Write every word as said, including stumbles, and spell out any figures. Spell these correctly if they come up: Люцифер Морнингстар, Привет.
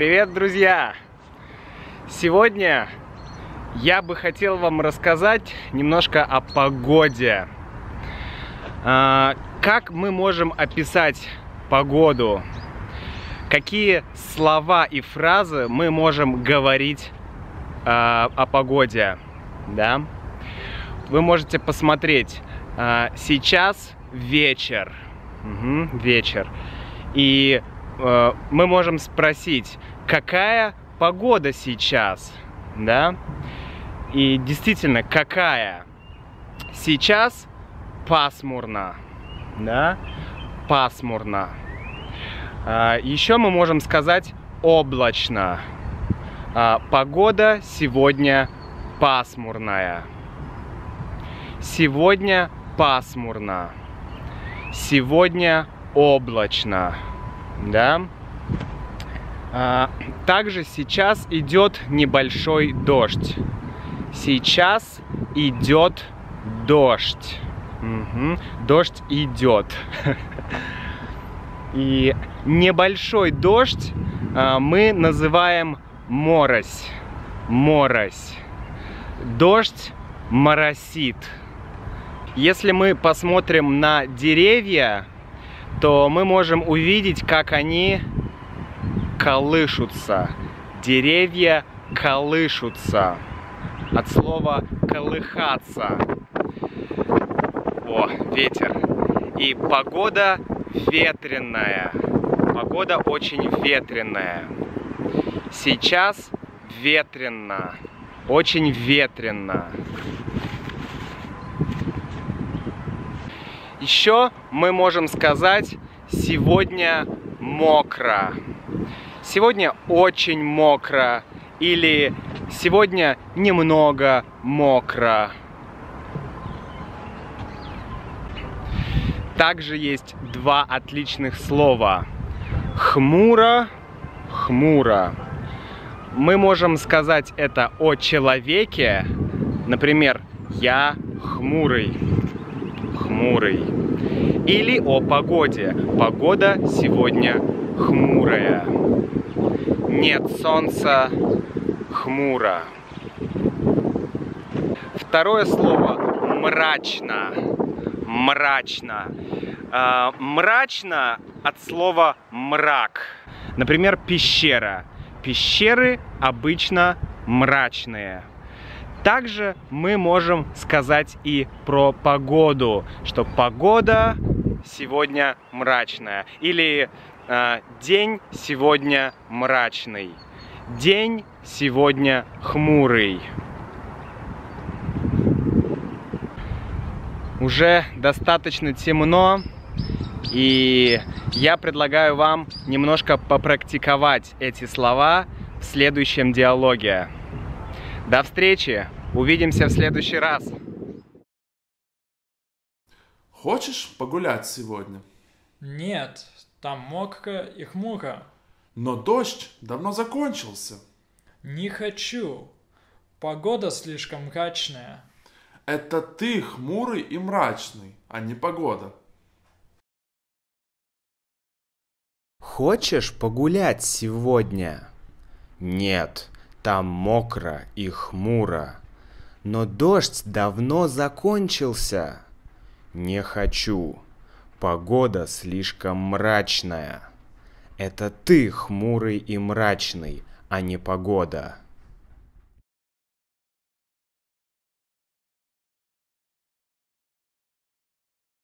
Привет, друзья! Сегодня я бы хотел вам рассказать немножко о погоде. Как мы можем описать погоду? Какие слова и фразы мы можем говорить о погоде? Да? Вы можете посмотреть. Сейчас вечер. Угу, вечер. И э, мы можем спросить, какая погода сейчас, да? И действительно, какая? Сейчас пасмурно, да? Пасмурно. Э, еще мы можем сказать облачно. Э, погода сегодня пасмурная. Сегодня пасмурно. Сегодня облачно, да? А, также сейчас идет небольшой дождь. Сейчас идет дождь. Угу. Дождь идет. И небольшой дождь а, мы называем морось. Морось. Дождь моросит. Если мы посмотрим на деревья, то мы можем увидеть, как они колышутся. Деревья колышутся. От слова колыхаться. О, ветер. И погода ветреная. Погода очень ветреная. Сейчас ветрено. Очень ветрено. Еще мы можем сказать «сегодня мокро». Сегодня очень мокро. Или сегодня немного мокро. Также есть два отличных слова. Хмуро, хмуро. Мы можем сказать это о человеке. Например, я хмурый. Хмурый. Или о погоде. Погода сегодня хмурая. Нет солнца, хмуро. Второе слово мрачно. Мрачно. Э, мрачно от слова мрак. Например, пещера. Пещеры обычно мрачные. Также мы можем сказать и про погоду, что погода сегодня мрачная. Или э, день сегодня мрачный, день сегодня хмурый. Уже достаточно темно, и я предлагаю вам немножко попрактиковать эти слова в следующем диалоге. До встречи! Увидимся в следующий раз! Хочешь погулять сегодня? Нет, там мокро и хмуро. Но дождь давно закончился. Не хочу. Погода слишком мрачная. Это ты хмурый и мрачный, а не погода. Хочешь погулять сегодня? Нет. Там мокро и хмуро, но дождь давно закончился. Не хочу. Погода слишком мрачная. Это ты хмурый и мрачный, а не погода.